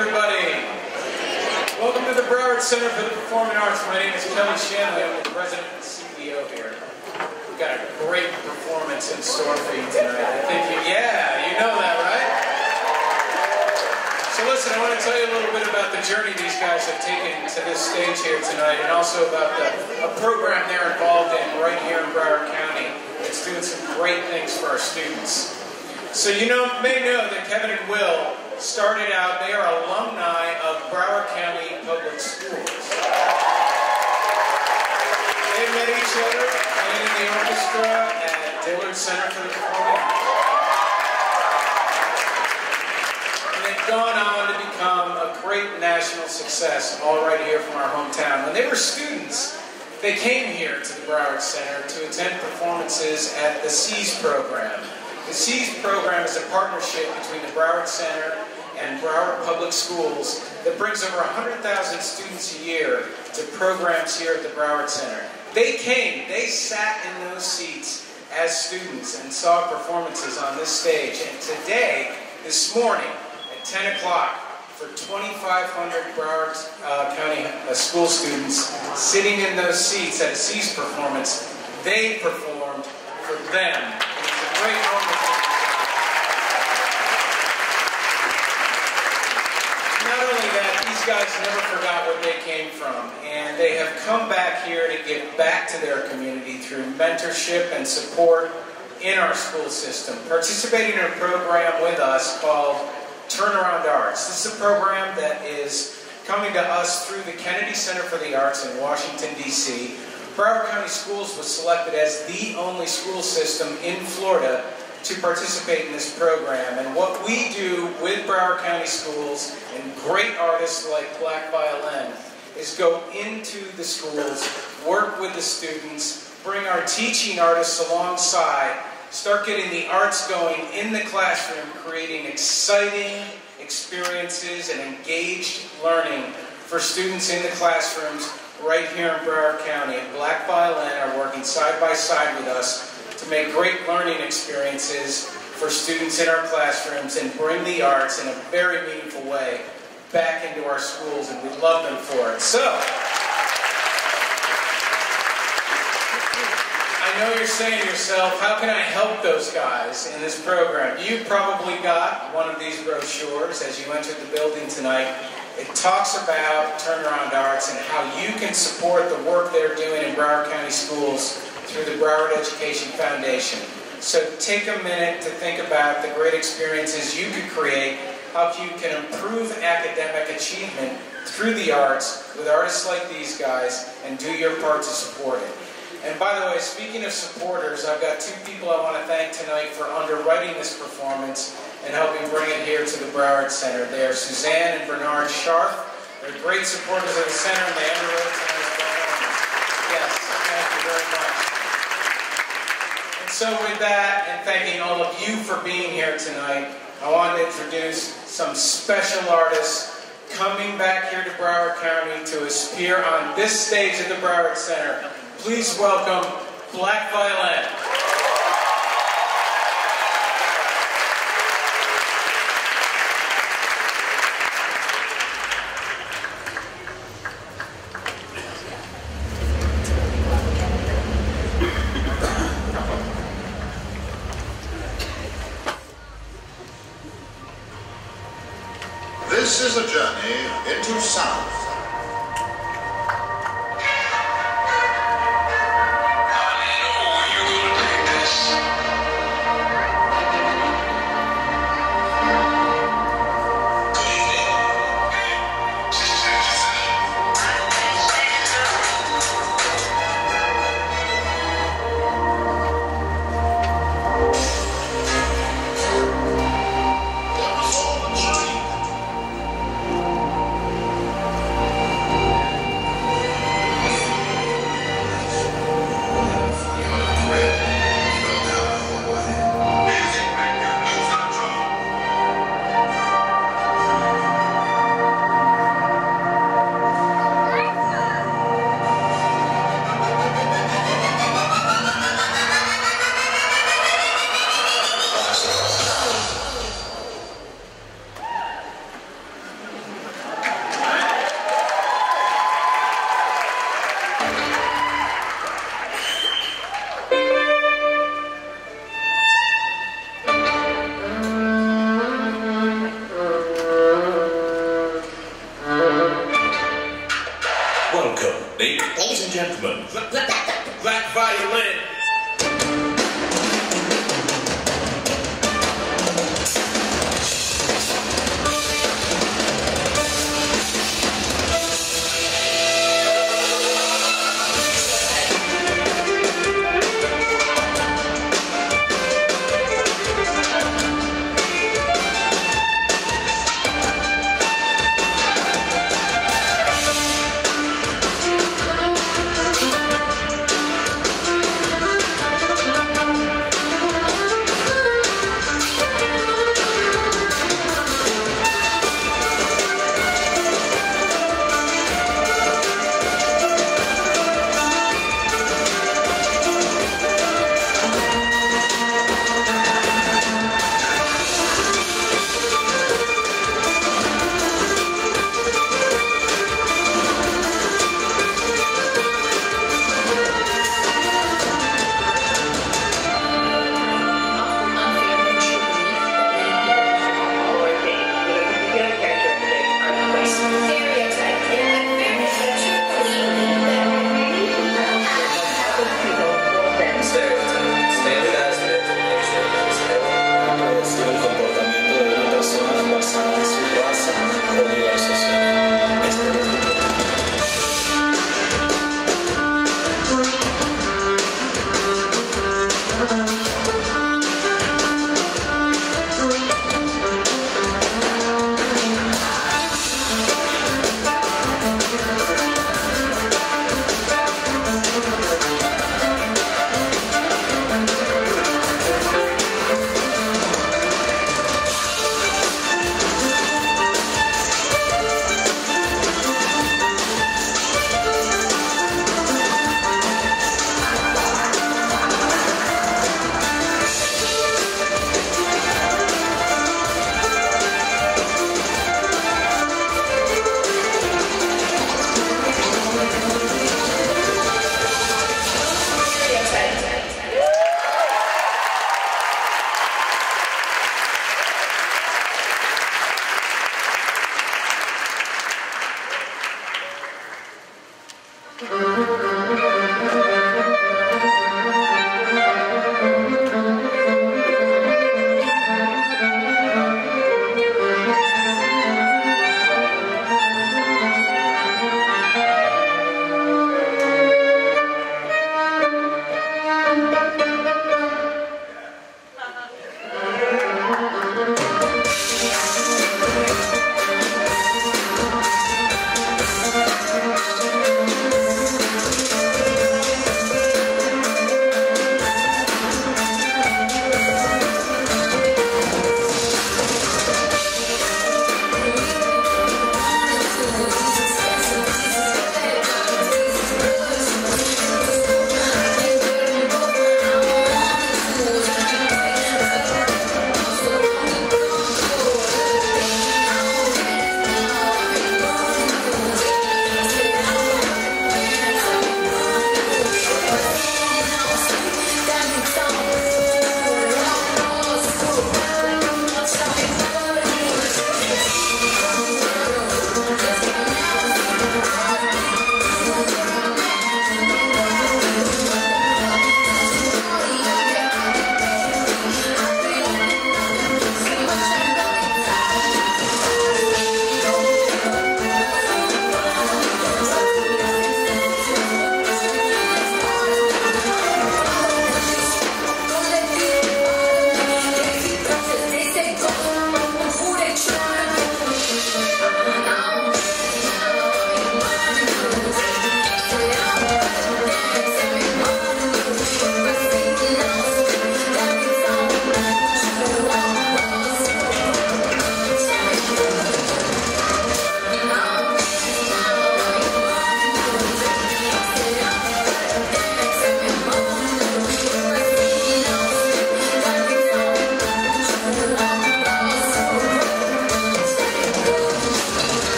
everybody. Welcome to the Broward Center for the Performing Arts. My name is Kelly Shanley. I'm the president and CEO here. We've got a great performance in store for you tonight. I think you know that, right? So listen, I want to tell you a little bit about the journey these guys have taken to this stage here tonight, and also about a program they're involved in right here in Broward County. It's doing some great things for our students. So you may know that Kevin and Will started out, they are alumni of Broward County Public Schools. They met each other in the orchestra at Dillard Center for the Performing Arts. And they've gone on to become a great national success, all right here from our hometown. When they were students, they came here to the Broward Center to attend performances at the SEAS program. The SEAS program is a partnership between the Broward Center and Broward Public Schools that brings over 100,000 students a year to programs here at the Broward Center. They came, they sat in those seats as students and saw performances on this stage. And today, this morning, at 10 o'clock, for 2,500 Broward County school students sitting in those seats at a SEAS performance, they performed for them. Great moment. Not only that, these guys never forgot where they came from, and they have come back here to give back to their community through mentorship and support in our school system, participating in a program with us called Turnaround Arts. This is a program that is coming to us through the Kennedy Center for the Arts in Washington, D.C., Broward County Schools was selected as the only school system in Florida to participate in this program. And what we do with Broward County Schools and great artists like Black Violin is go into the schools, work with the students, bring our teaching artists alongside, start getting the arts going in the classroom, creating exciting experiences and engaged learning for students in the classrooms right here in Broward County. And Black Violin are working side by side with us to make great learning experiences for students in our classrooms and bring the arts in a very meaningful way back into our schools, and we love them for it. So, I know you're saying to yourself, how can I help those guys in this program? You probably got one of these brochures as you entered the building tonight. It talks about Turnaround Arts and how you can support the work they're doing in Broward County Schools through the Broward Education Foundation. So take a minute to think about the great experiences you could create, how you can improve academic achievement through the arts with artists like these guys, and do your part to support it. And by the way, speaking of supporters, I've got two people I want to thank tonight for underwriting this performance and helping bring it here to the Broward Center. They are Suzanne and Bernard Scharf. They're great supporters of the center, and they underwrote tonight's performance. Yes, thank you very much. And so with that, and thanking all of you for being here tonight, I want to introduce some special artists coming back here to Broward County to appear on this stage at the Broward Center. Please welcome Black Violin. This is a journey into sound. But Black Violin.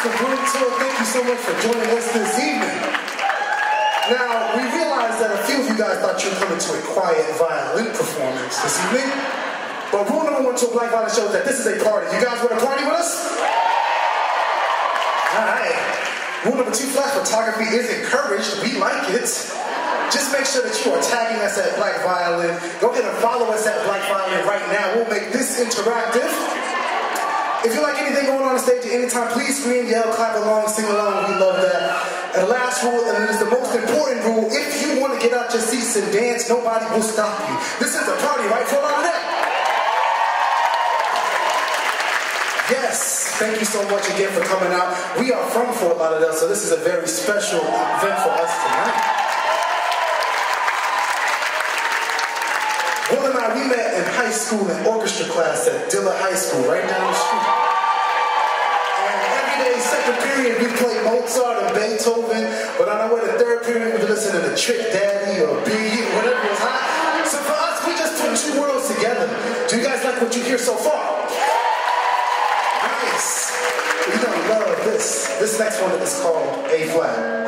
Mr. Bruto, thank you so much for joining us this evening. Now, we realized that a few of you guys thought you were coming to a quiet violin performance this evening, but rule number one to a Black Violin show is that this is a party. You guys want to party with us? All right. Rule number two, flash photography is encouraged. We like it. Just make sure that you are tagging us at Black Violin. Go ahead and follow us at Black Violin right now. We'll make this interactive. If you like anything going on stage at any time, please scream, yell, clap along, sing along. We love that. And the last rule, and it is the most important rule, if you want to get out your seats and dance, nobody will stop you. This is a party, right? Hold on to that. Yes, thank you so much again for coming out. We are from Fort Lauderdale, so this is a very special event for us tonight. Will and I, we met in high school in orchestra class at Dillard High School, right down the street. And every day, second period, we played Mozart or Beethoven, but on our way to third period, we listened to Trick Daddy or B, whatever was hot. So for us, we just put two worlds together. Do you guys like what you hear so far? Nice. You're gonna love this. This next one is called A Flat.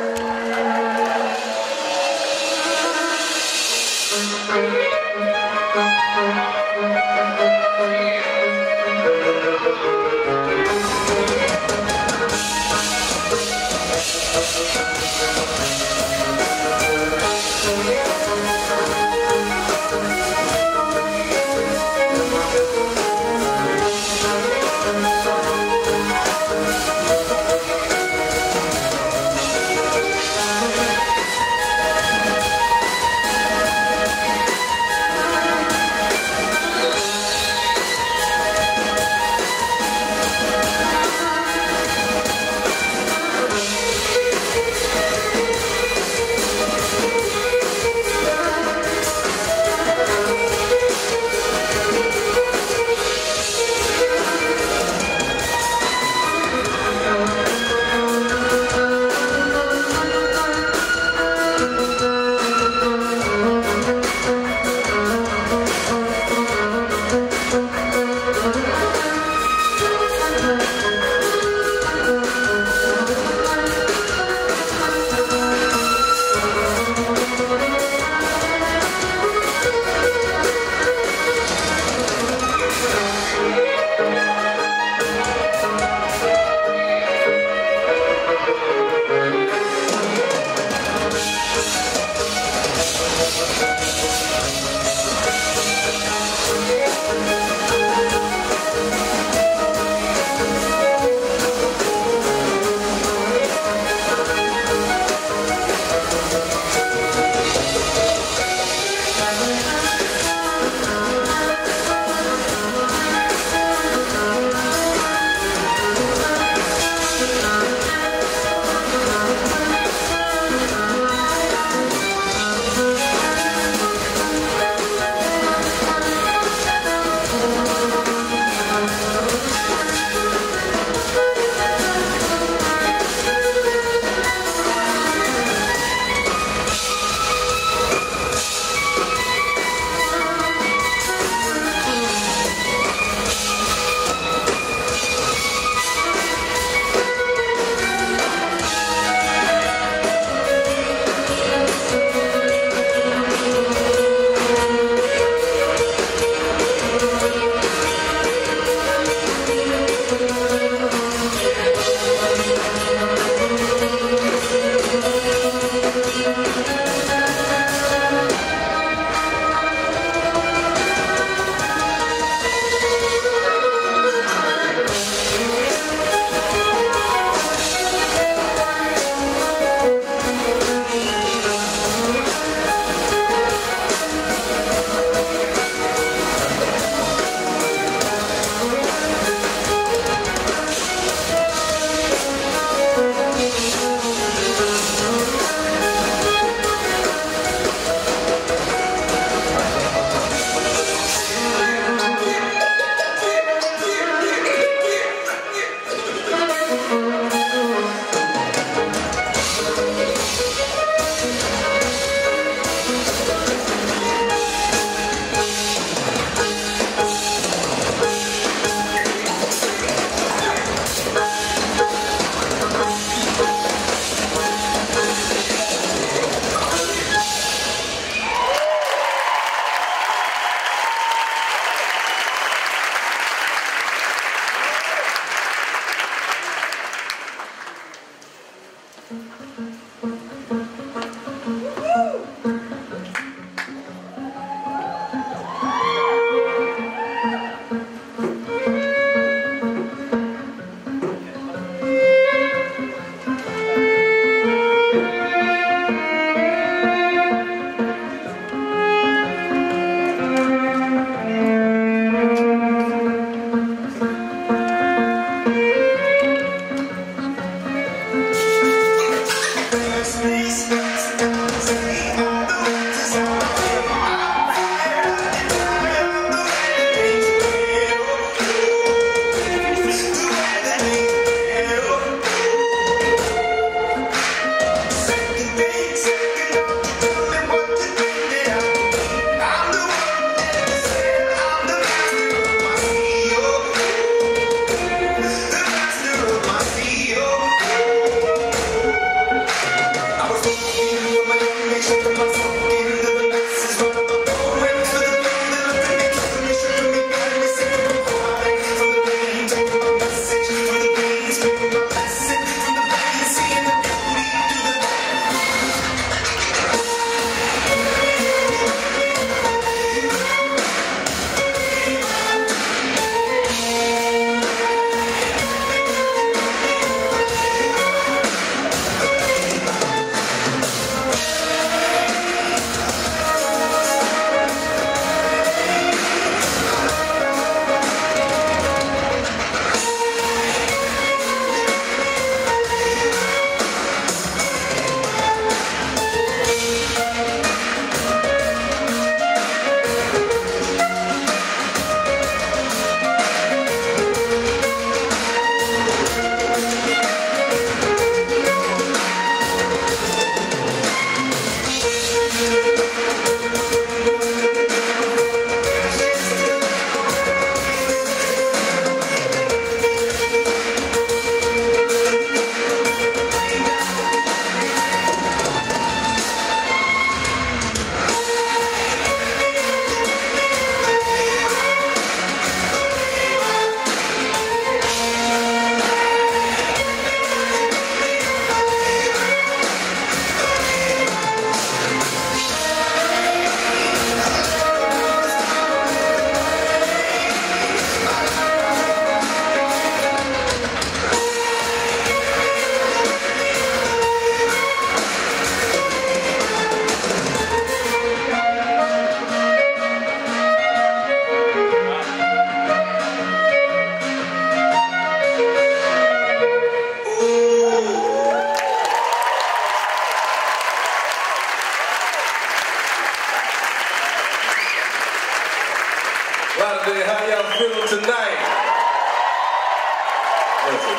Listen,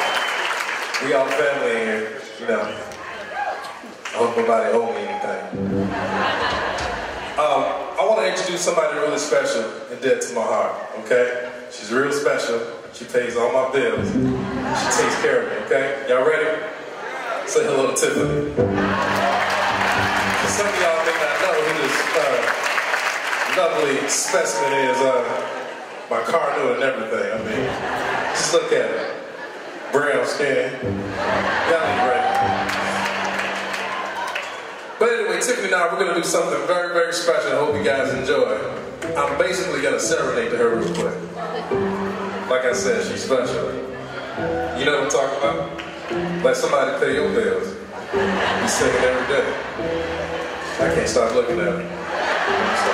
we all family here, you know. I hope nobody owe me anything. I want to introduce somebody really special and dear to my heart, okay? She's real special. She pays all my bills. She takes care of me, okay? Y'all ready? Say hello to Tiffany. Some of y'all may not know who this lovely specimen is. My cardinal and everything, I mean. Just look at her. Brown skin. Y'all ain't ready. But anyway, Tiffany and I, we're going to do something very, very special. I hope you guys enjoy. I'm basically going to serenade to her real quick. Like I said, she's special. You know what I'm talking about? Let somebody pay your bills. You sing it every day. I can't stop looking at her. So.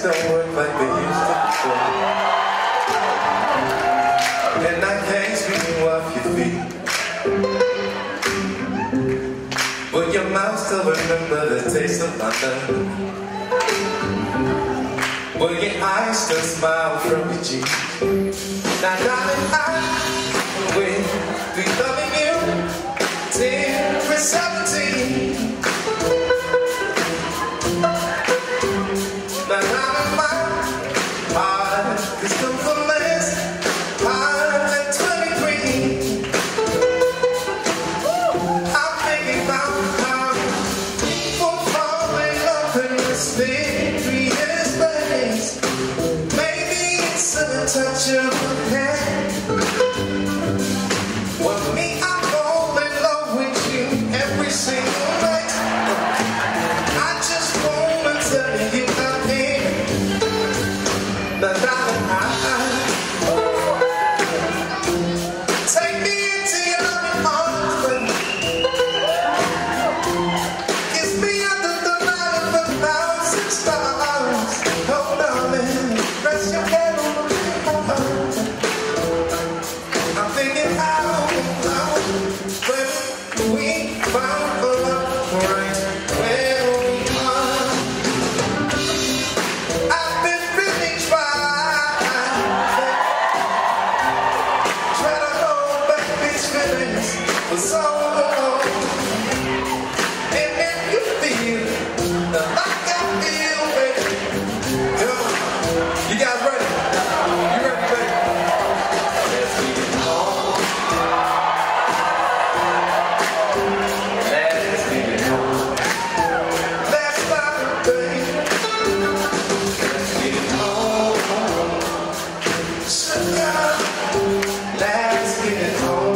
Don't work like they used to before, and I can't sweep you off your feet, but your mouth still remember the taste of my love. But your eyes still smile from your cheeks. Now darling, I will be loving you till we're 17. Touch of a hand. Well, me, I fall in love with you every single night. I just wanna tell you I'm here. Da da da. Take me into your loving arms, baby. Kiss me under the light of a 1,000 stars. Oh, darling, rest your head. Let's get it on.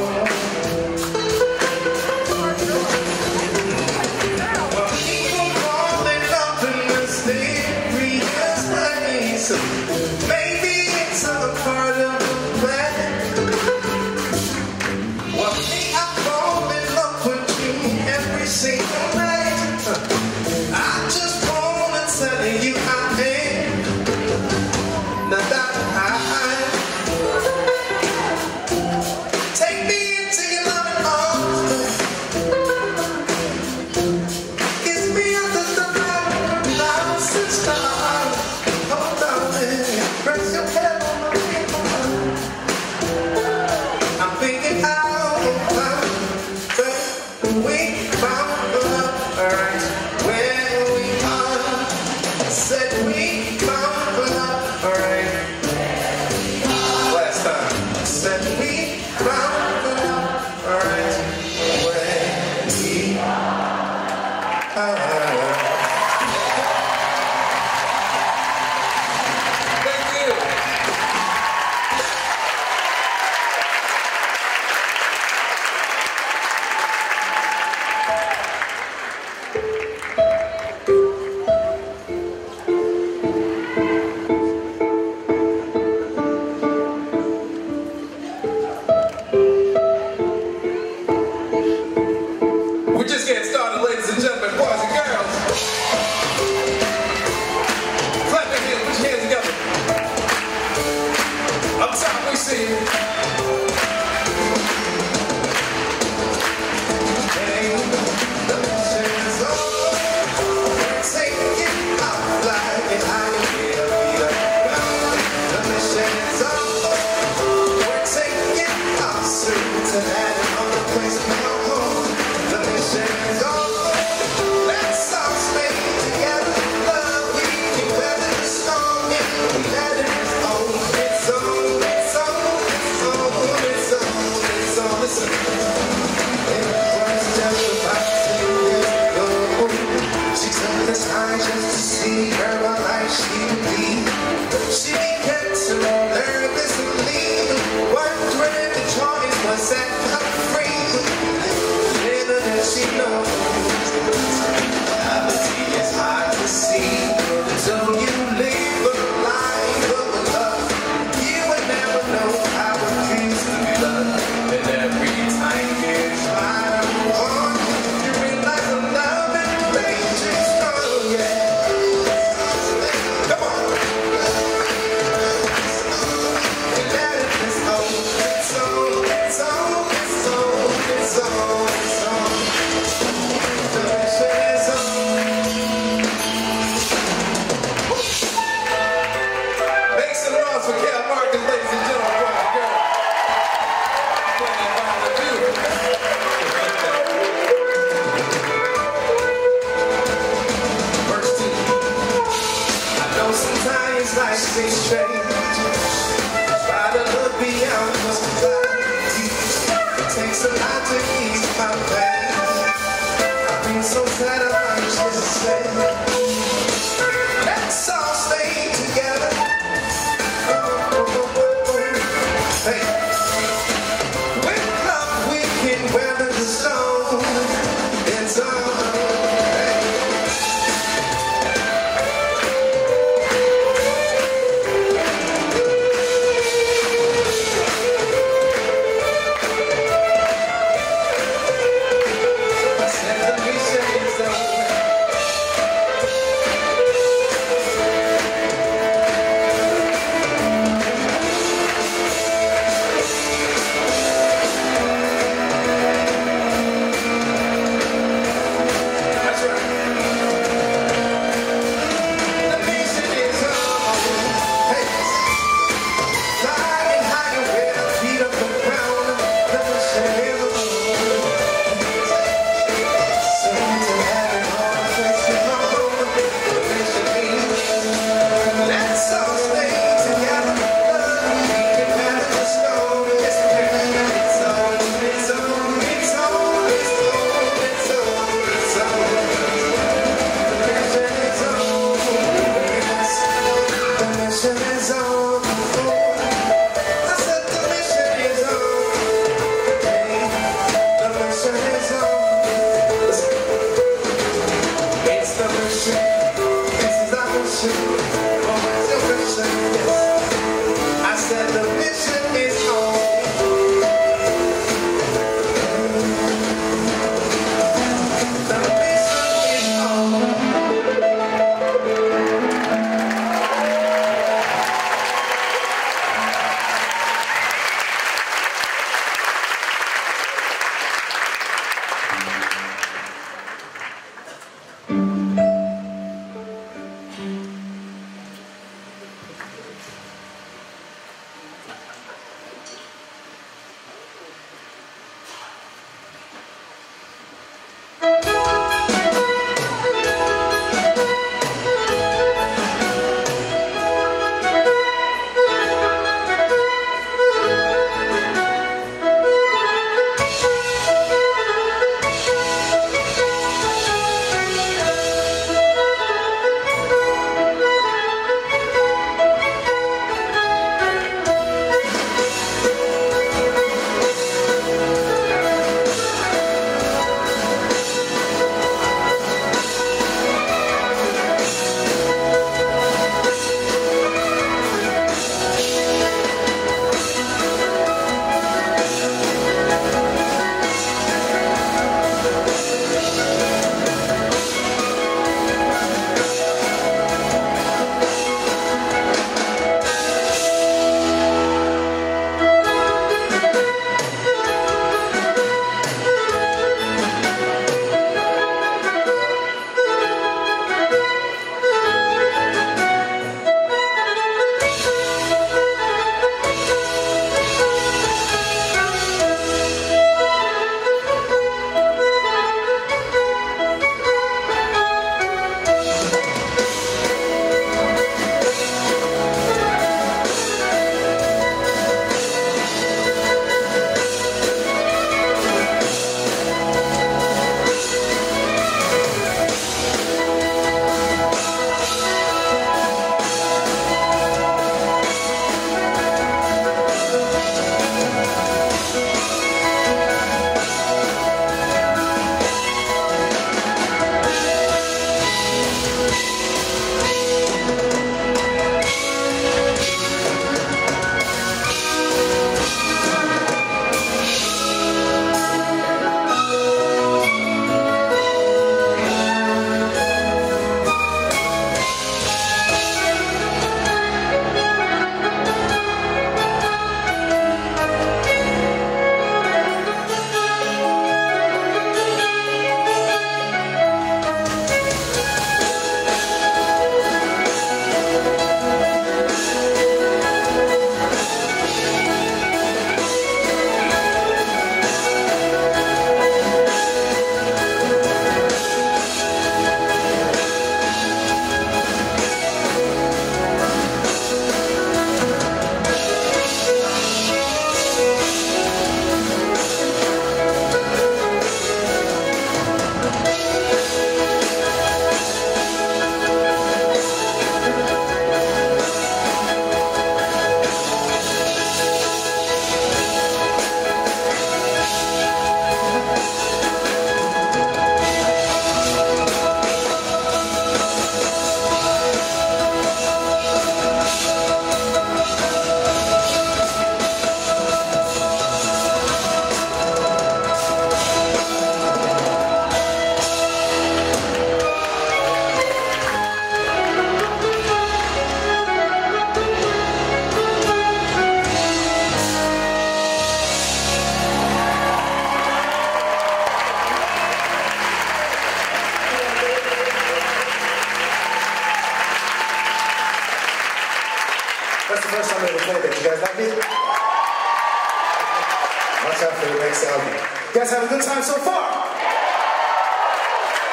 That means watch out for the next album. You guys have a good time so far?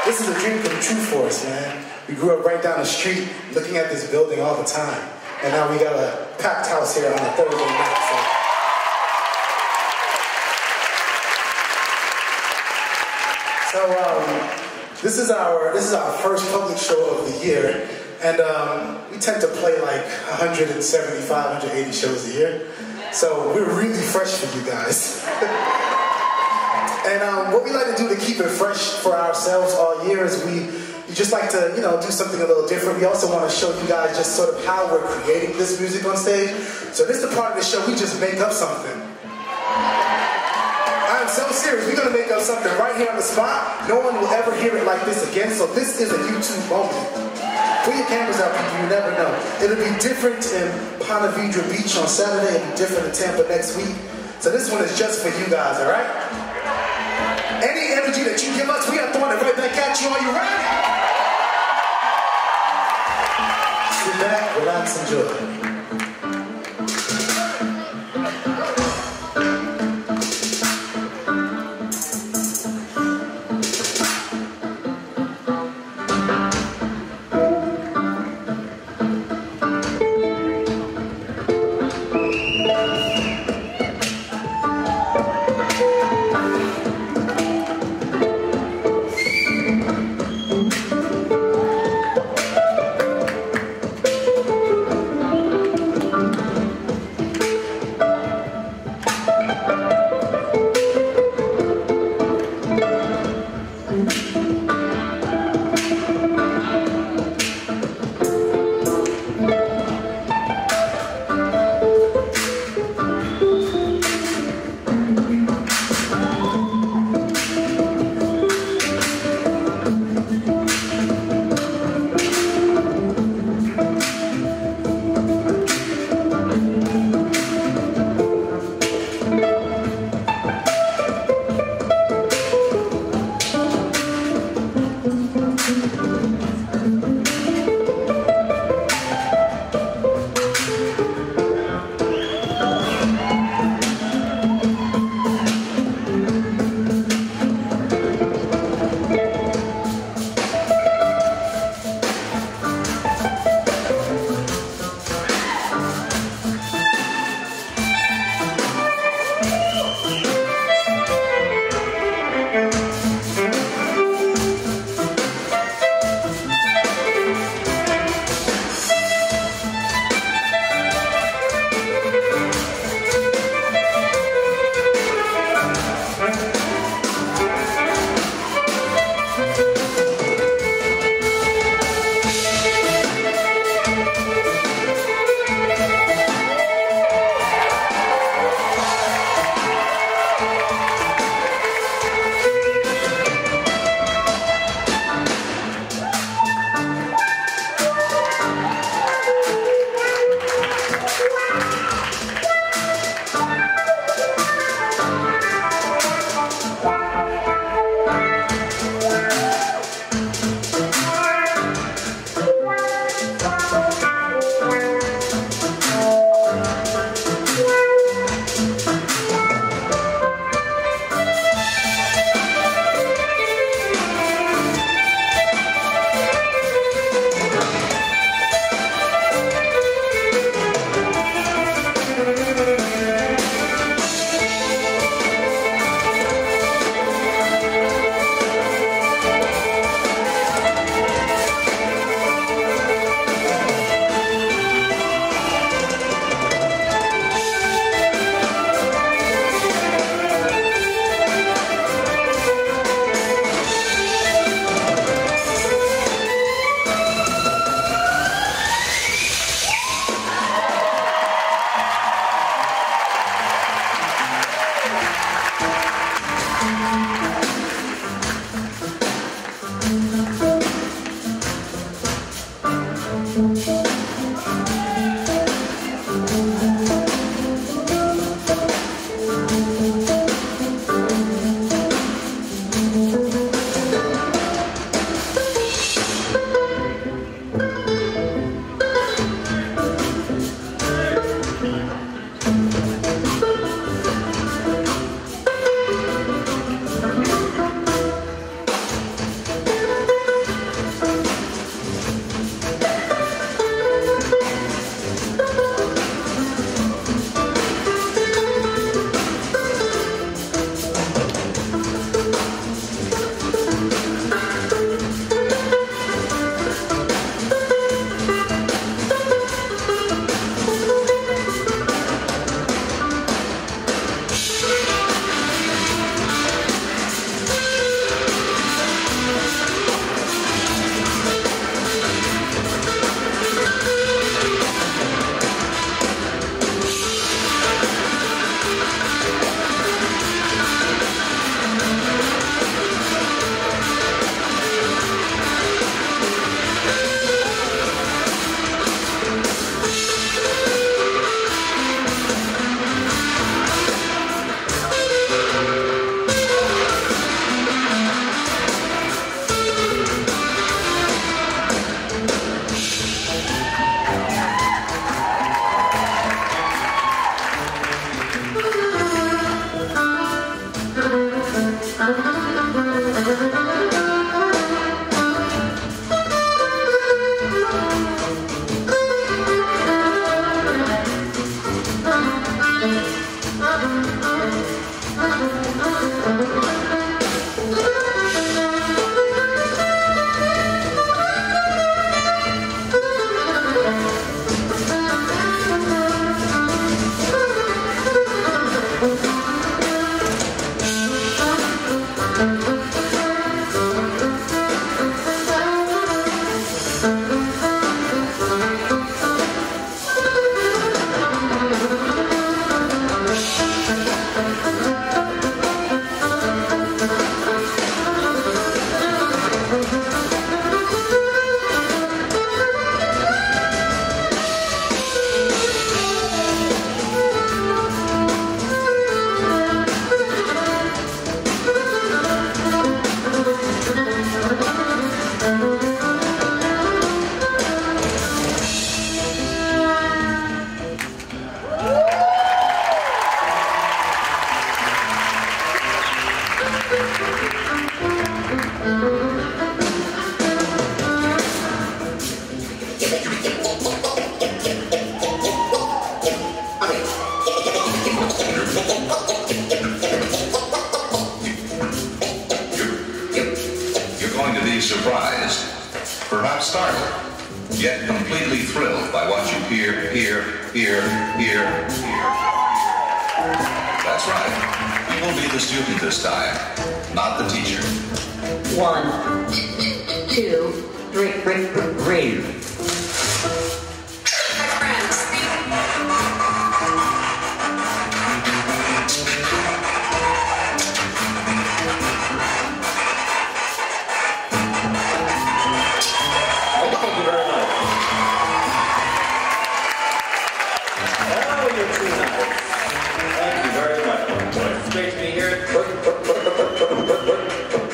This is a dream come true for us, man. We grew up right down the street, looking at this building all the time. And now we got a packed house here on a Thursday night. So. This is our first public show of the year, and we tend to play like 175, 180 shows a year. So we're really fresh for you guys. And what we like to do to keep it fresh for ourselves all year is we just like to, you know, do something a little different. We also want to show you guys just sort of how we're creating this music on stage. So this is the part of the show we just make up something. I'm so serious, we're gonna make up something right here on the spot. No one will ever hear it like this again, so this is a YouTube moment. Put your cameras out, people, you never know. It'll be different in Ponte Vedra Beach on Saturday, it'll be different in Tampa next week. So this one is just for you guys, all right? Any energy that you give us, we are throwing it right back at you. Are you ready? Sit back, relax, enjoy.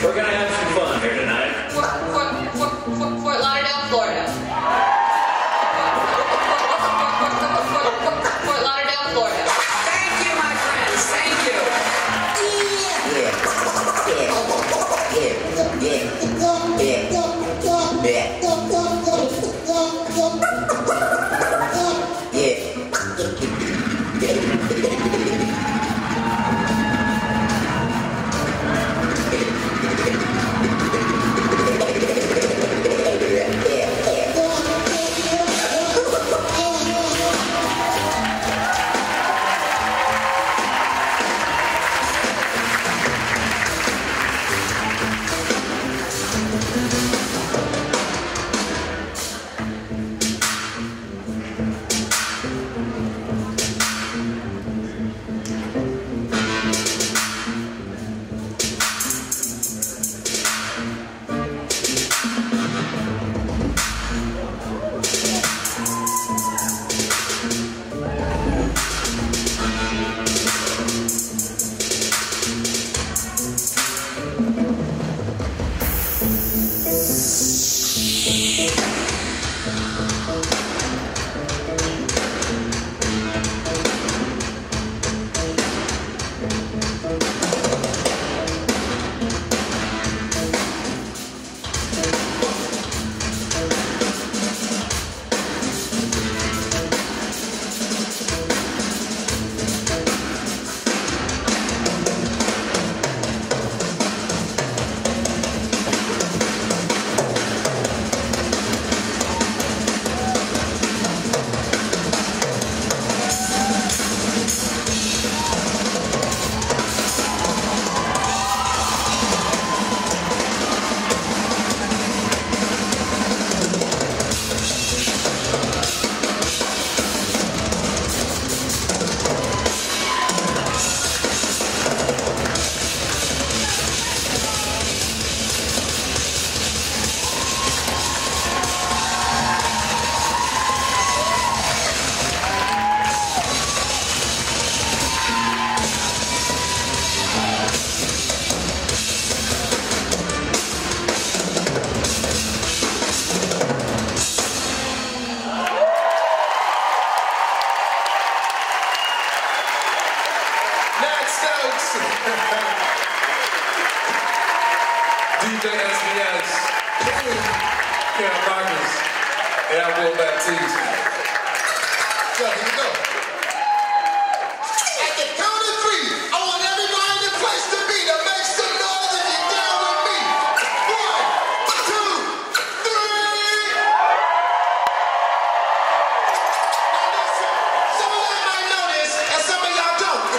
We're gonna have some fun here tonight. Fort Lauderdale, Florida. future SBS, Karen Rogers, and I will back to you. So here we go. At the count of three, I want everybody in the place to be to make some noise if you're down with me. 1, 2, 3. Now listen, some of y'all might know this, and some of y'all don't.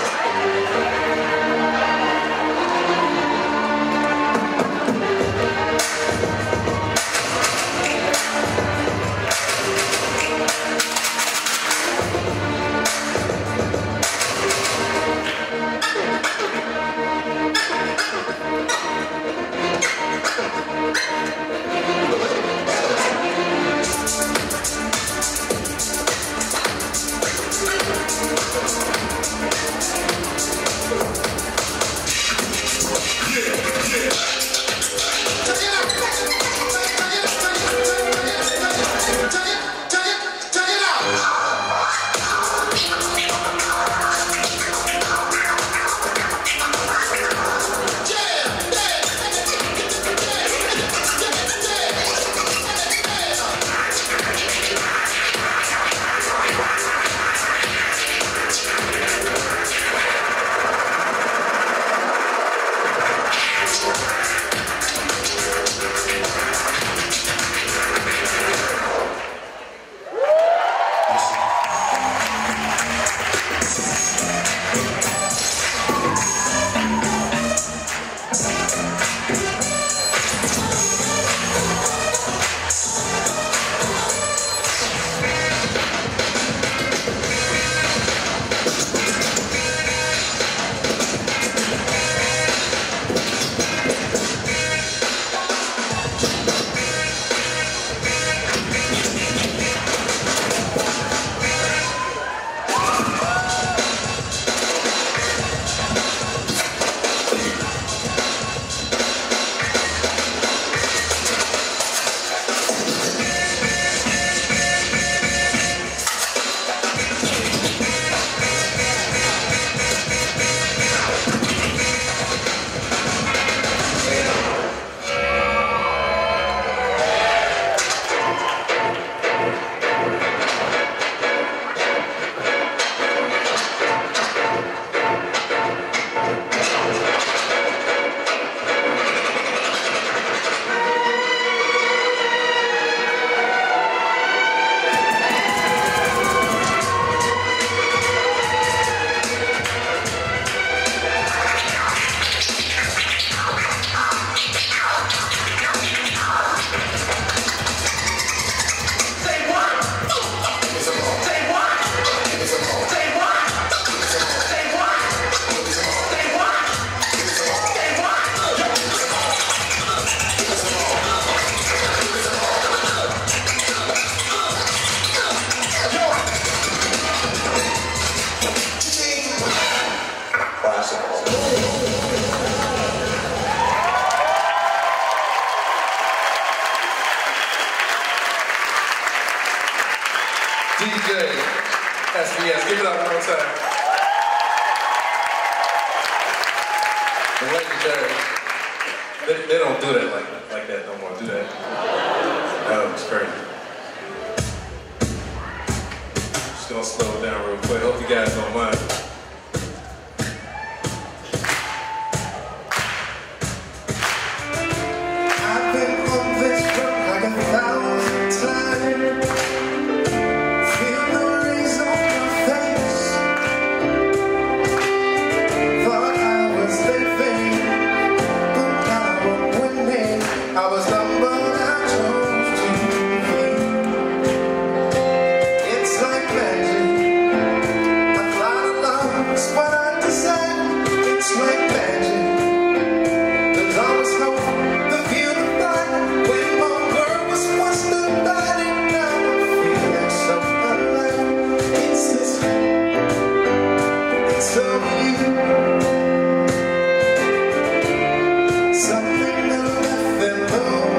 Something that left them alone.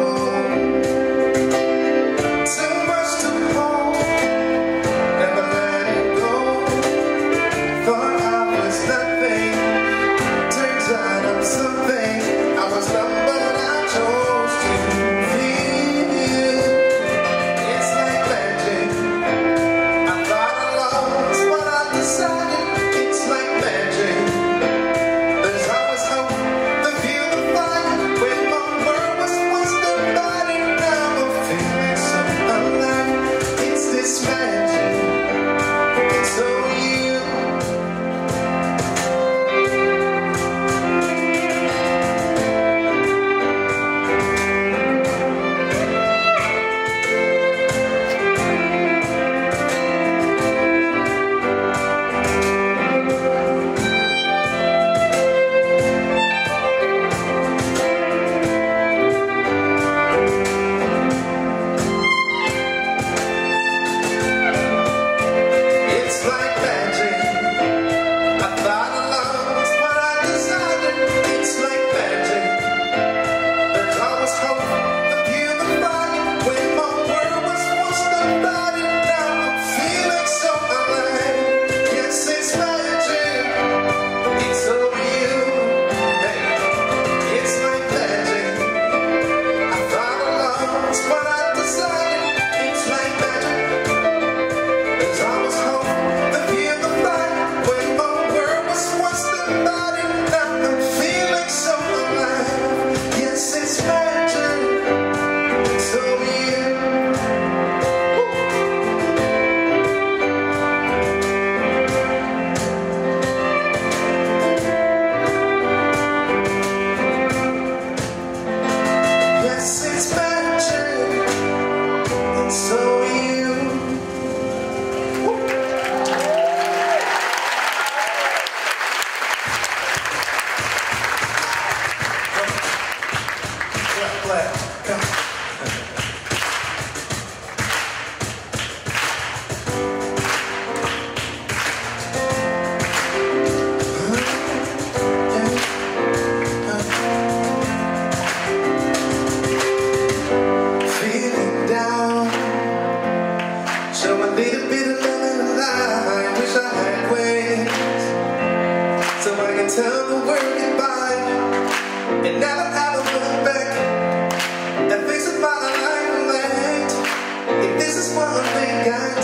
clap, feeling down, so I need a bit of love in life. Wish I had ways so I can tell the world goodbye and never ever look back. This is what we got.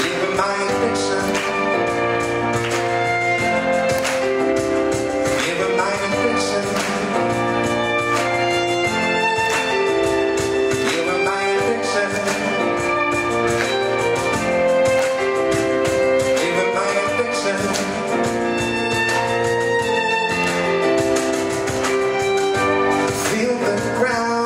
Leaving my affection, leaving my affection, leaving my affection, leaving my affection. Feel the ground.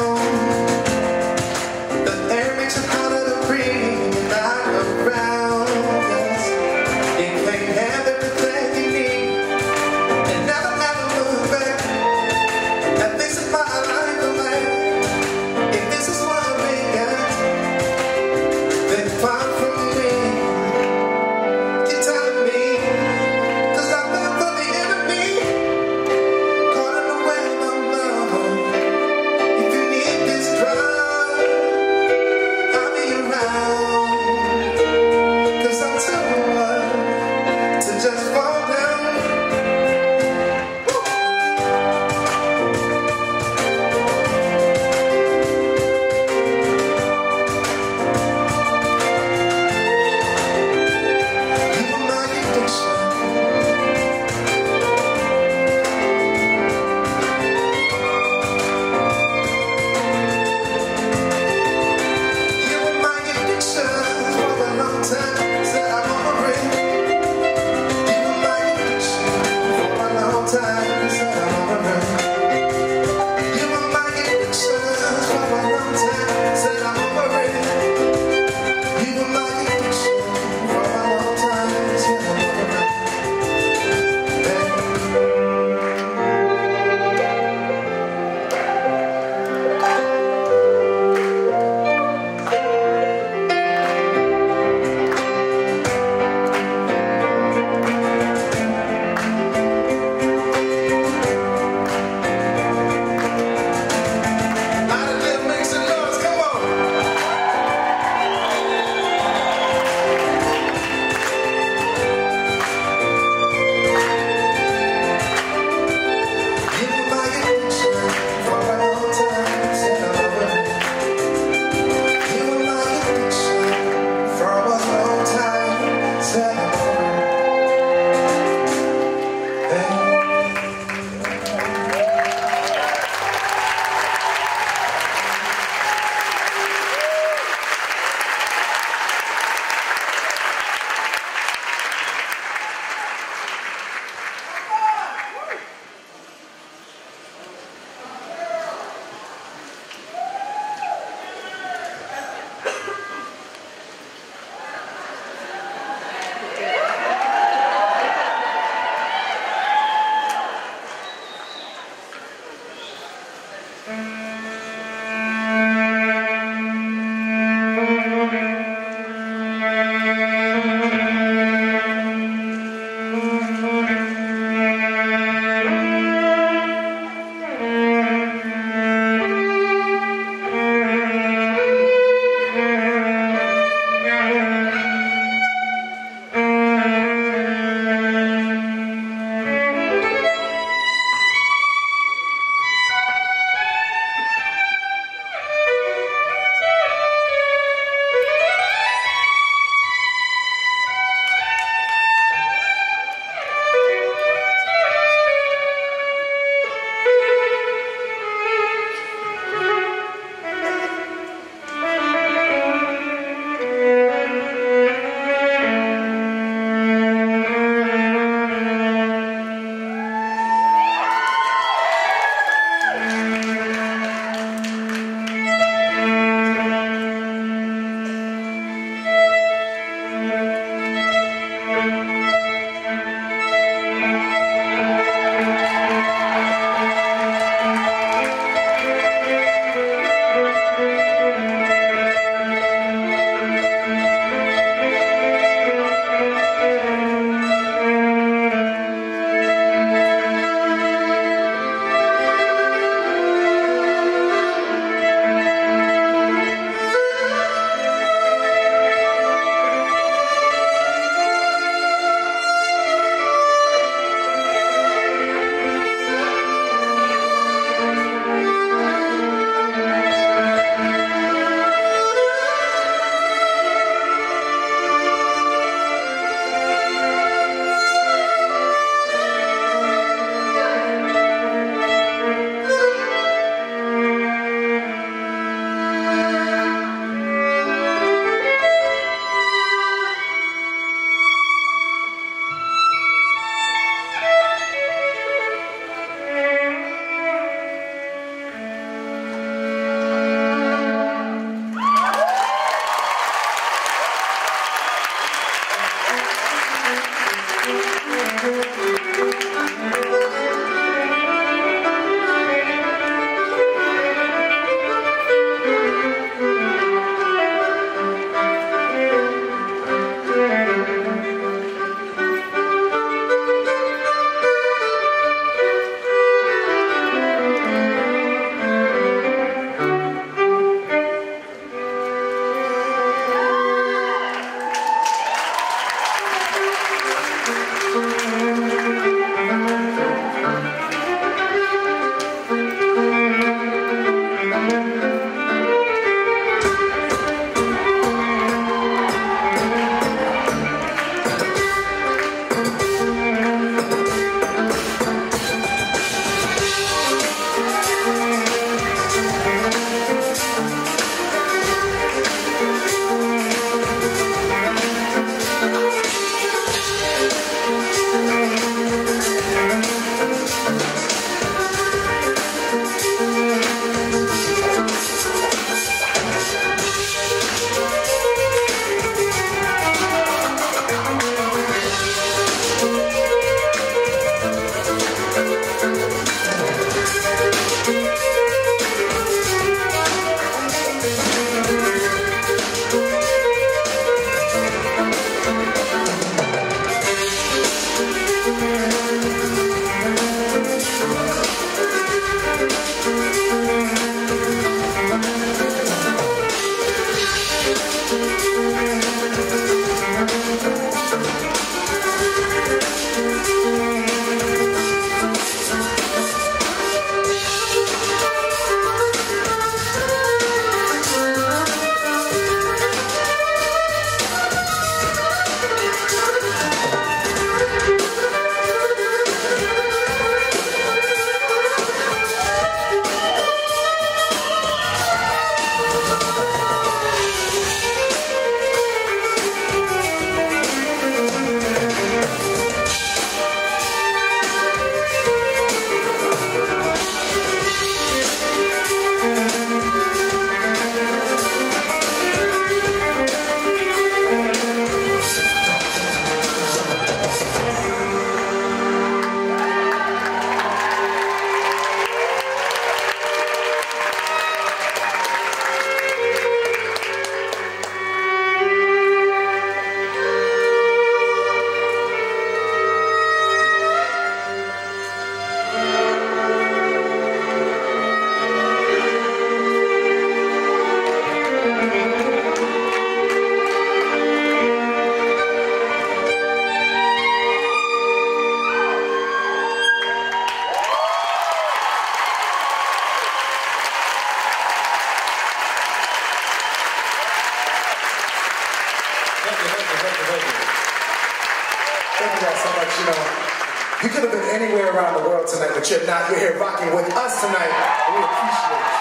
You could have been anywhere around the world tonight, but you're not. You're here rocking with us tonight, and we appreciate it.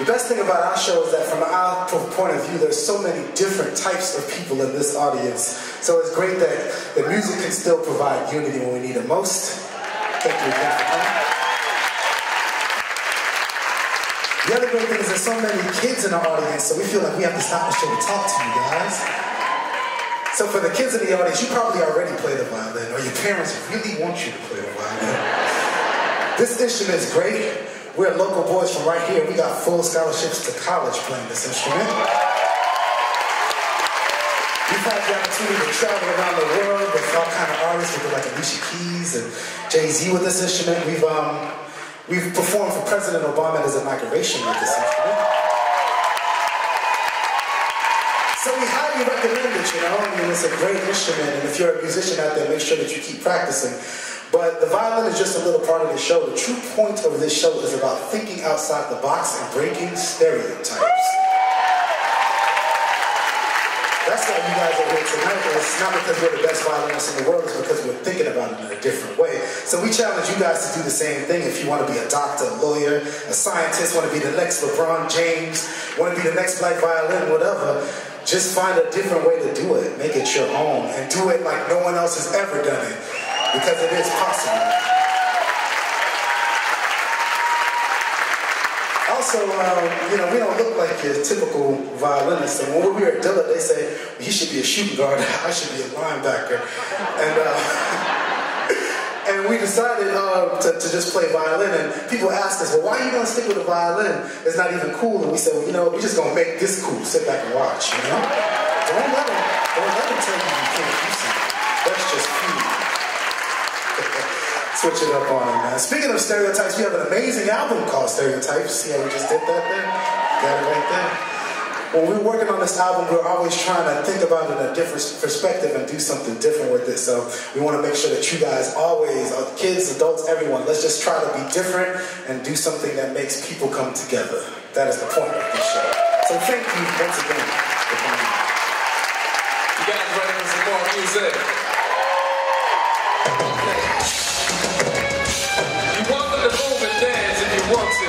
The best thing about our show is that from our point of view, there's so many different types of people in this audience. So it's great that the music can still provide unity when we need it most. Thank you again for coming. The other great thing is there's so many kids in our audience, so we feel like we have to stop the show and talk to you guys. So for the kids in the audience, you probably already play the violin, or your parents really want you to play the violin. This instrument is great. We're local boys from right here. We got full scholarships to college playing this instrument. We've had the opportunity to travel around the world with all kind of artists, people like Alicia Keys and Jay-Z with this instrument. We've performed for President Obama at his inauguration with this instrument. So we highly recommend it, you know, I mean, it's a great instrument, and if you're a musician out there, make sure that you keep practicing. But the violin is just a little part of the show. The true point of this show is about thinking outside the box and breaking stereotypes. That's why you guys are here tonight, and it's not because we're the best violinists in the world, it's because we're thinking about it in a different way. So we challenge you guys to do the same thing. If you want to be a doctor, a lawyer, a scientist, want to be the next LeBron James, want to be the next Black Violin, whatever, just find a different way to do it. Make it your own. And do it like no one else has ever done it. Because it is possible. Also, you know, we don't look like your typical violinist. And when we were at Dillard, they say, he should be a shooting guard, I should be a linebacker. And, and we decided to just play violin, and people ask us, well, why are you going to stick with the violin? It's not even cool. And we said, well, you know, we're just going to make this cool. Sit back and watch, you know? Don't let them tell you you can't do something. That's just cool. Switch it up on them, man. Speaking of stereotypes, we have an amazing album called Stereotypes. See how we just did that there? Got it right there. When we're working on this album, we're always trying to think about it in a different perspective and do something different with it. So we want to make sure that you guys always, kids, adults, everyone, let's just try to be different and do something that makes people come together. That is the point of this show. So thank you once again for coming. You guys ready for some more music? You want to move and dance if you want to.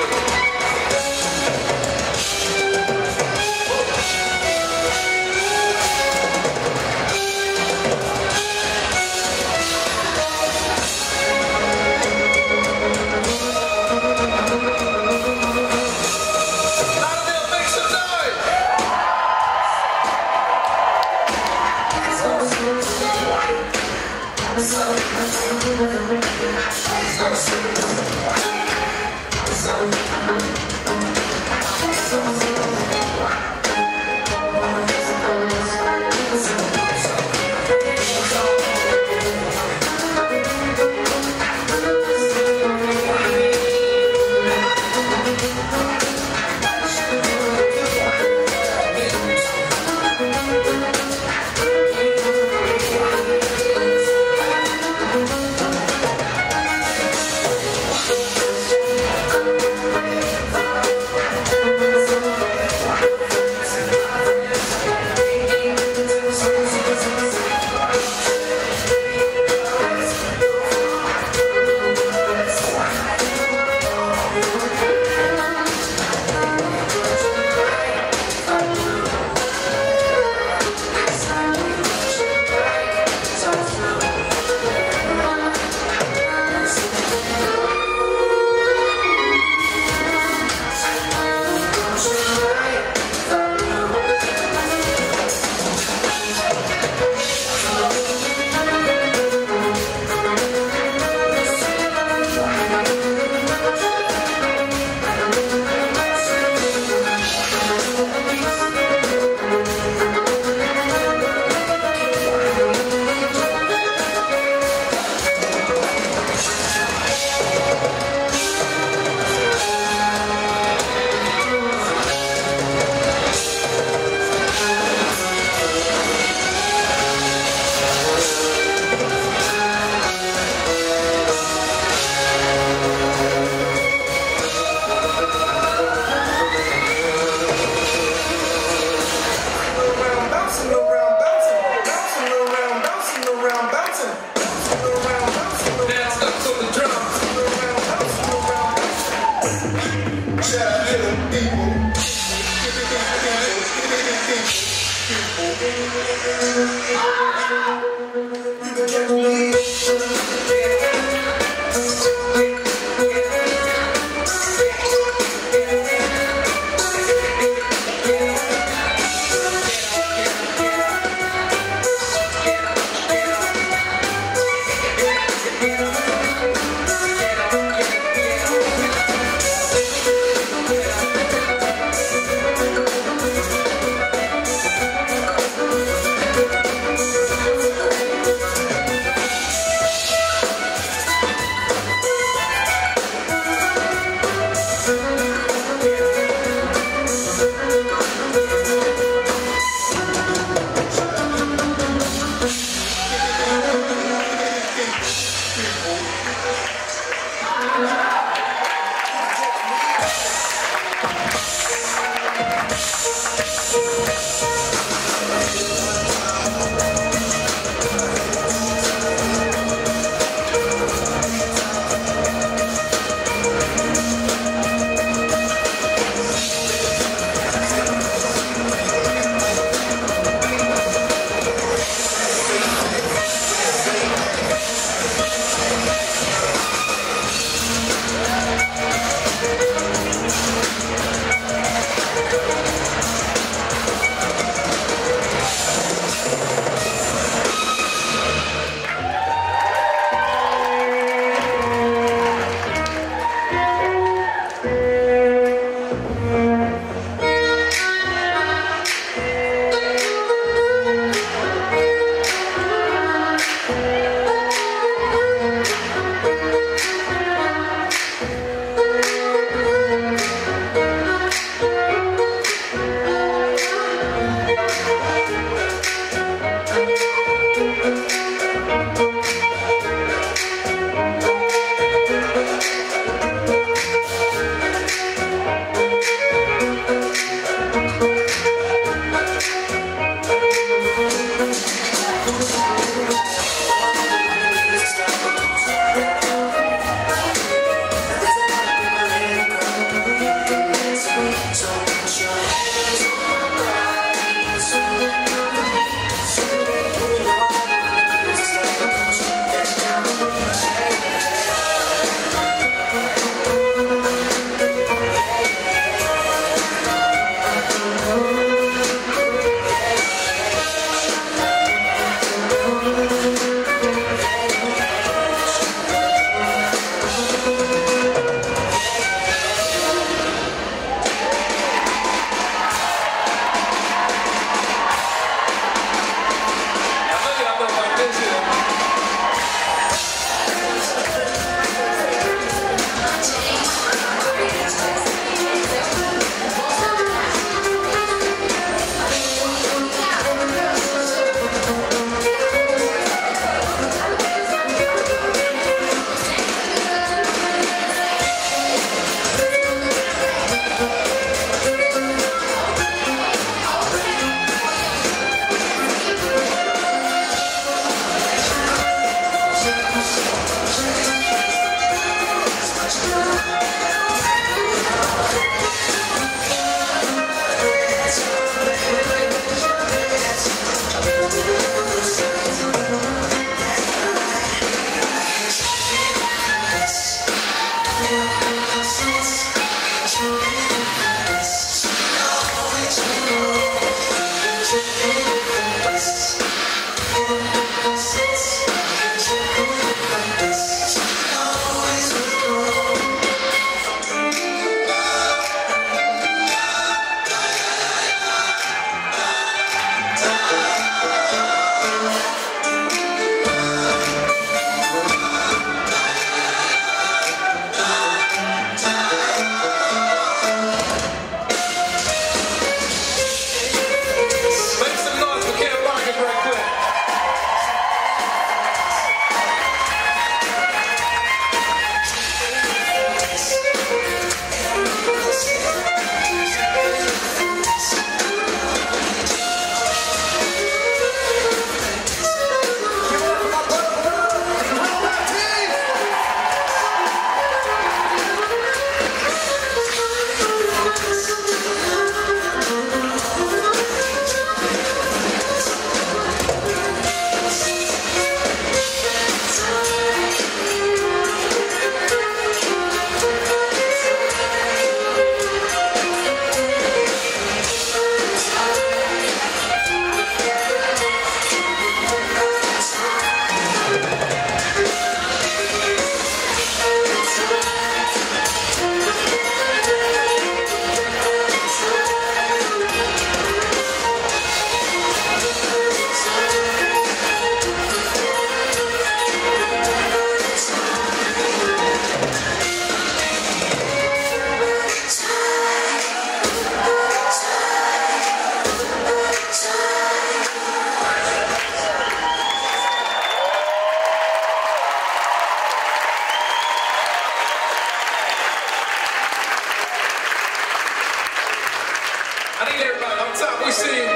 Let me see. Y'all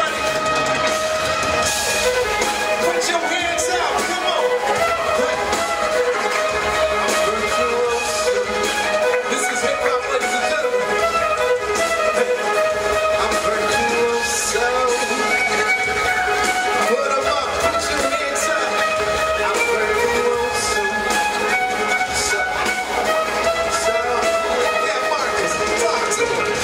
ready? Put your hands out. Come on. This is hip hop, ladies and gentlemen. I'm virtual, so put them up. Put your hands up. I'm virtual, so yeah, Marcus, talk to me.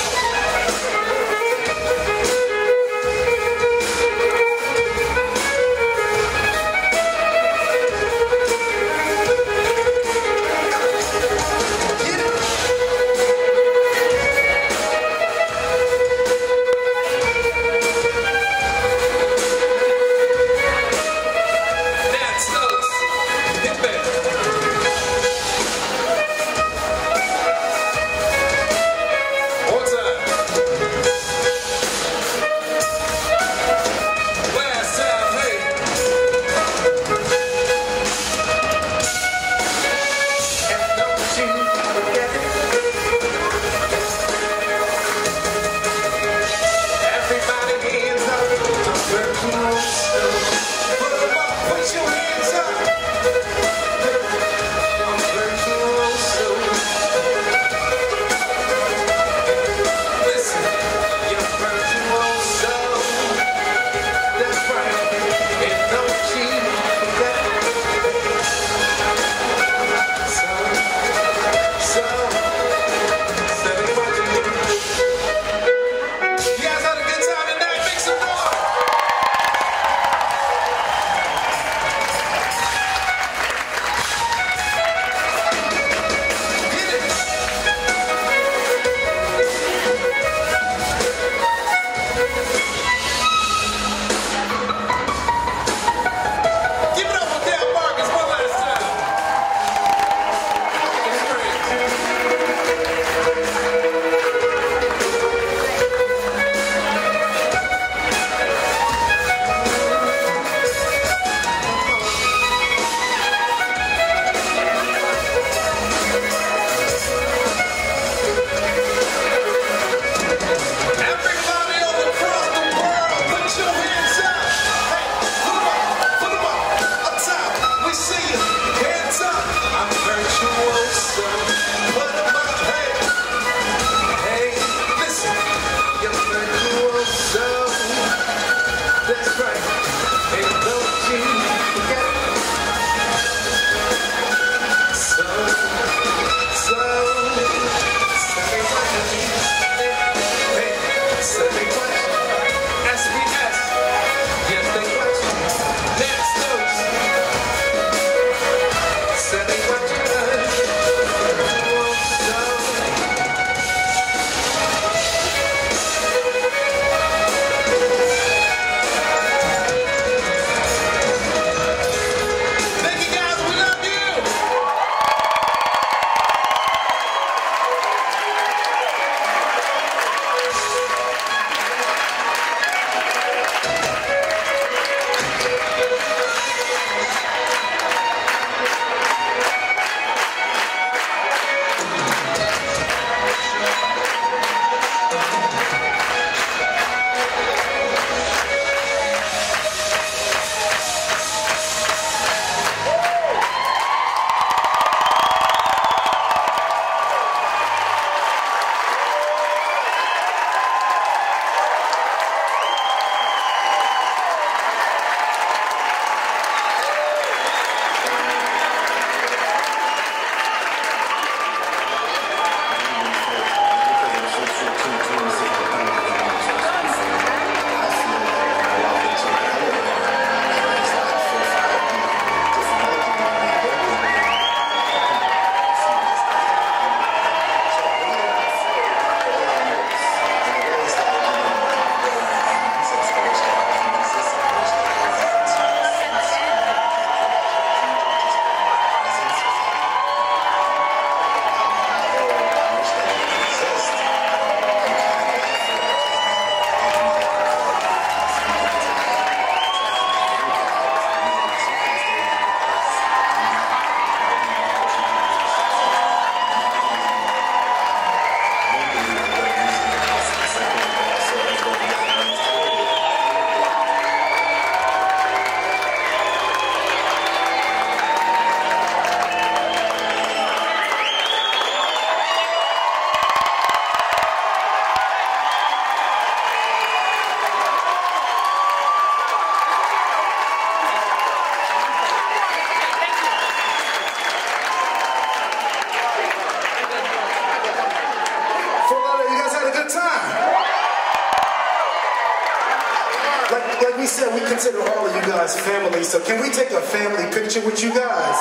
energized family, so can we take a family picture with you guys?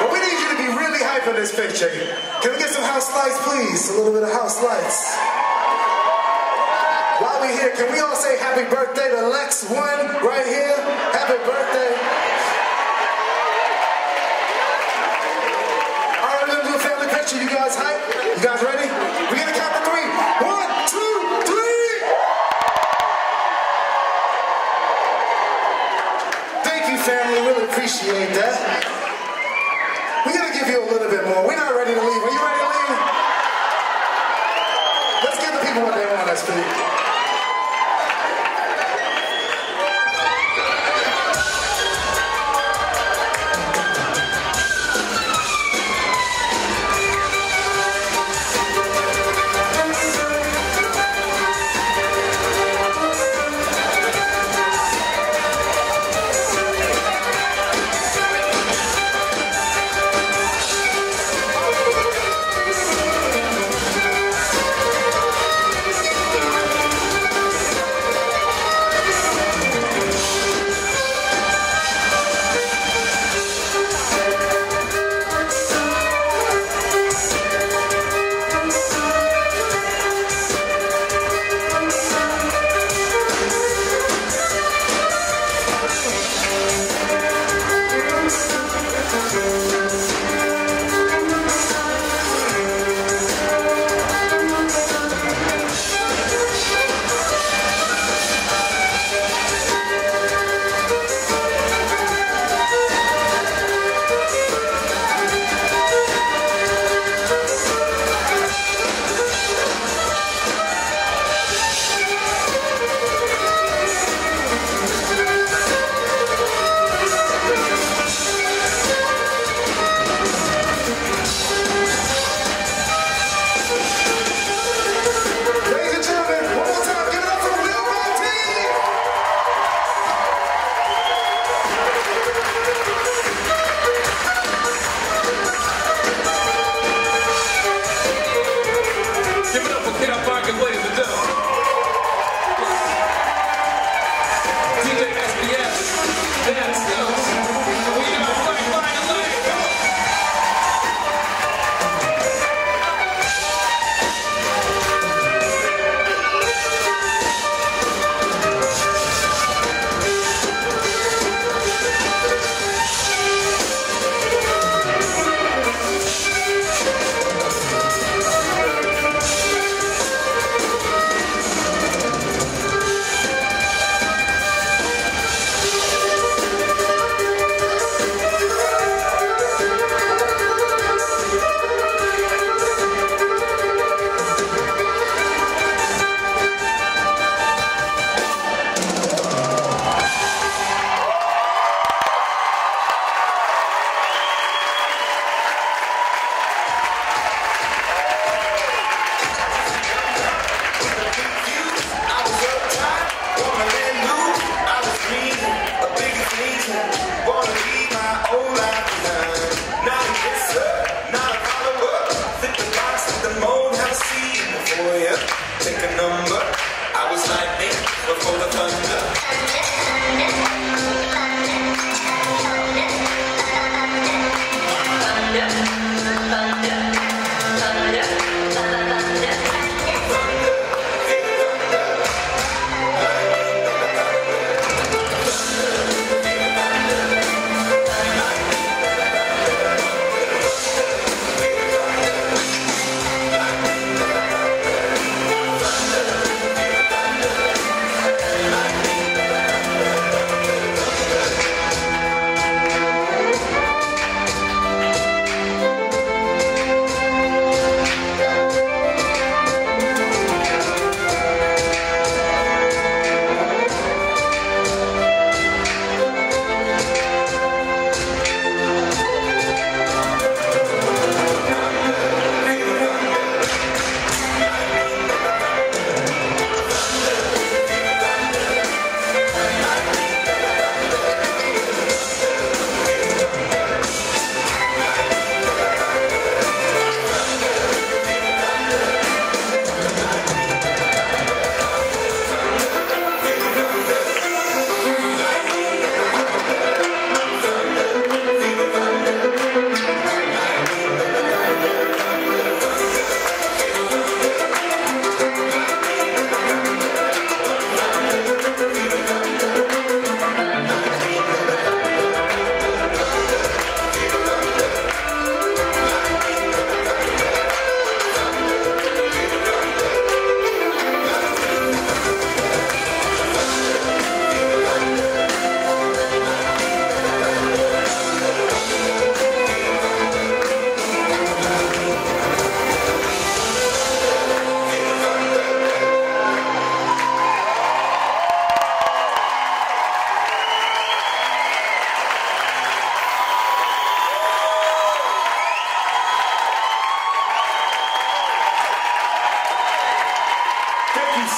But we need you to be really hype in this picture. Can we get some house lights, please? A little bit of house lights. While we're here, can we all say happy birthday to Lex One right here? Happy birthday. All right, we're gonna do a family picture. You guys hype? You guys ready? We're gonna count to three. 1, 2, 3. Thank you, family. Really appreciate that. We're gonna give you a little bit more. We're not ready to leave. Are you ready to leave? Let's give the people what they want us to do.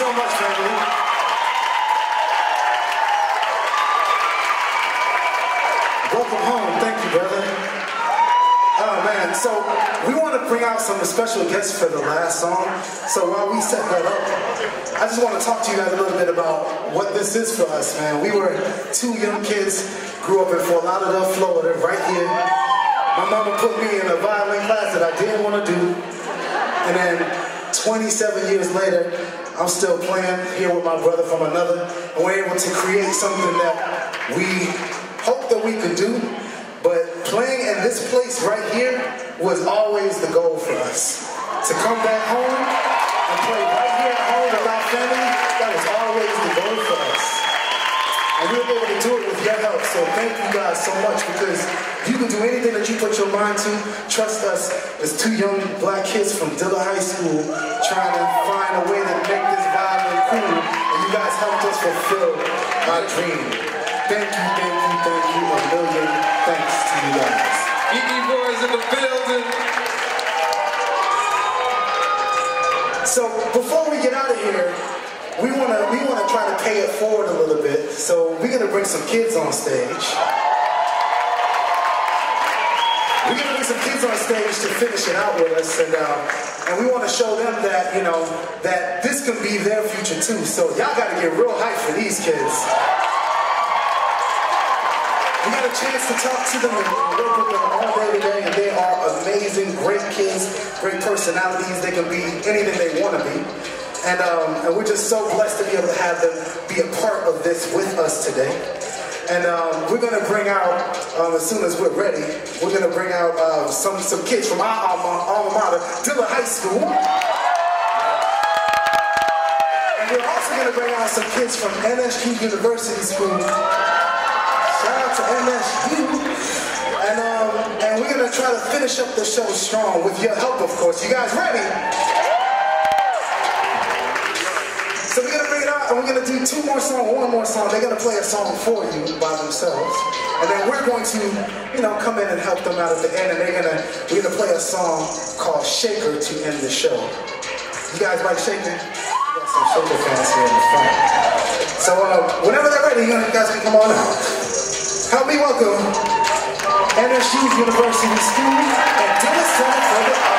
so much, family. Welcome home. Thank you, brother. Oh, man. So we want to bring out some special guests for the last song. So while we set that up, I just want to talk to you guys a little bit about what this is for us, man. We were two young kids, grew up in Fort Lauderdale, Florida, right here. My mama put me in a violin class that I didn't want to do. And then 27 years later, I'm still playing here with my brother from another. And we're able to create something that we hope that we could do, but playing in this place right here was always the goal for us. To come back home and play right here at home with our family, that was always the goal for us. And we were able to do it with your help, so thank you guys so much, because you can do anything that you put your mind to. Trust us, as two young black kids from Dillard High School trying to find a way to make this violin cool, and you guys helped us fulfill our dream. Thank you, a million thanks to you guys. E.D. Boys in the building. So before we get out of here, we wanna try to pay it forward a little bit. So we're gonna bring some kids on stage. We're gonna bring some kids on stage to finish it out with us, and we wanna show them that, you know, that this could be their future too. So y'all gotta get real hyped for these kids. We got a chance to talk to them and work with them all day today, and they are amazing, great kids, great personalities. They can be anything they want to be. And we're just so blessed to be able to have them be a part of this with us today. And we're going to bring out, as soon as we're ready, we're going to bring out some kids from our alma mater, Dillard High School. And we're also going to bring out some kids from NSU University School. Shout out to NSU. And we're gonna try to finish up the show strong with your help, of course. You guys ready? So we're gonna bring it out, and we're gonna do two more songs, one more song. They're gonna play a song for you by themselves. And then we're going to, you know, come in and help them out at the end, and we're gonna play a song called Shaker to end the show. You guys like Shaker? We got some Shaker fans here in the front. So whenever they're ready, you guys can come on out. Help me welcome NSU University School and Dillard Center for the Arts.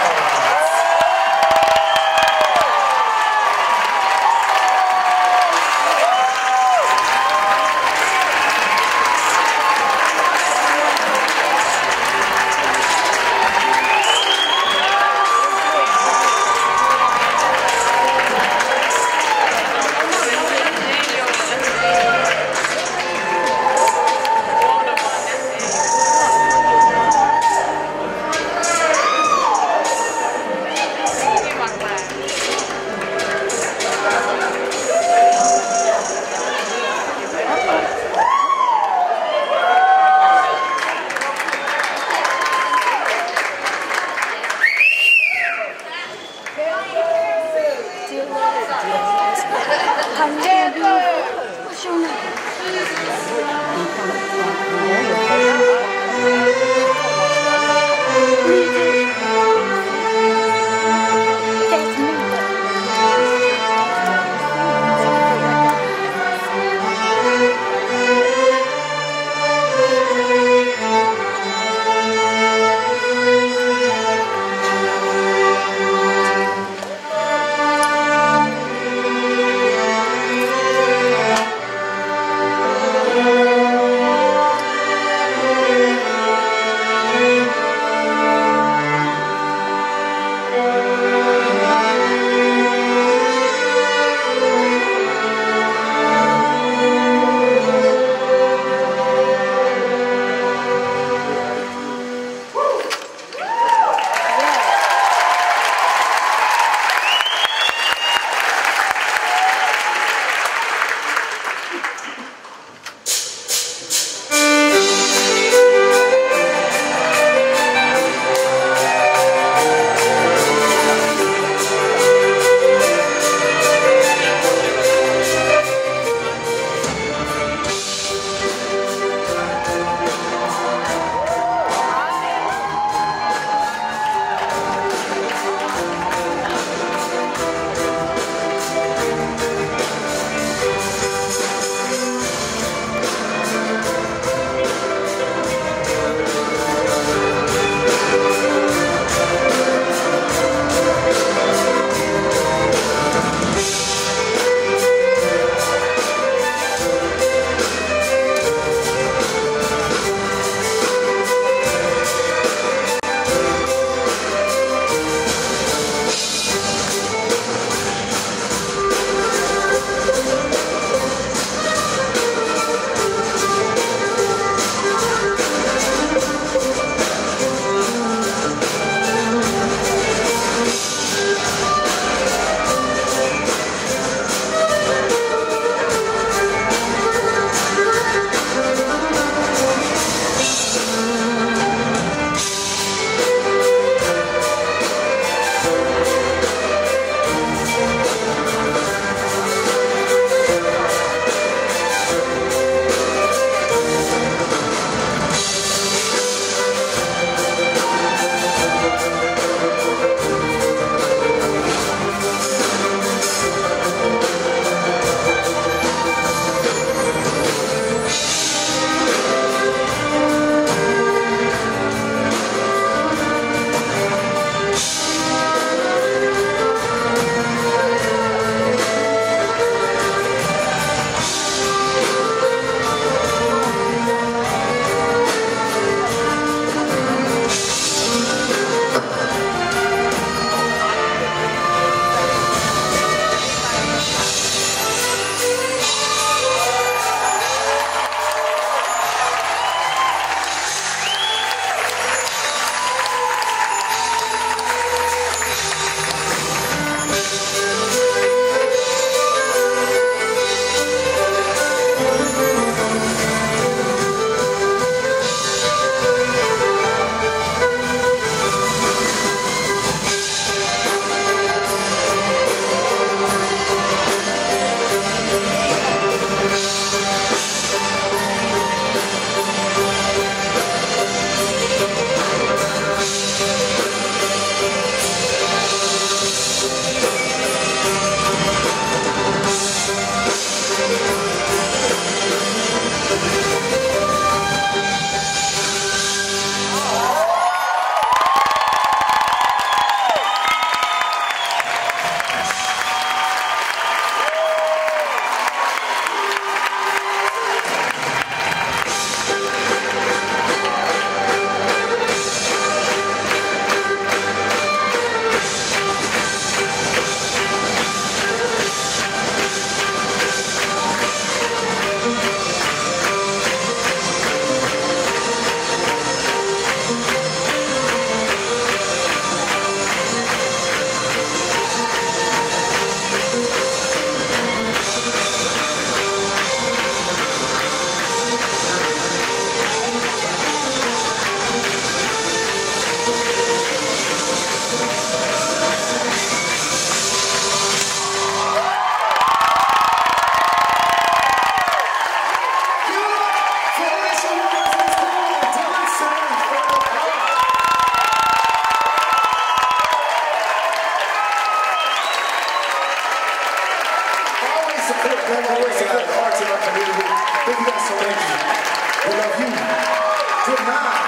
time.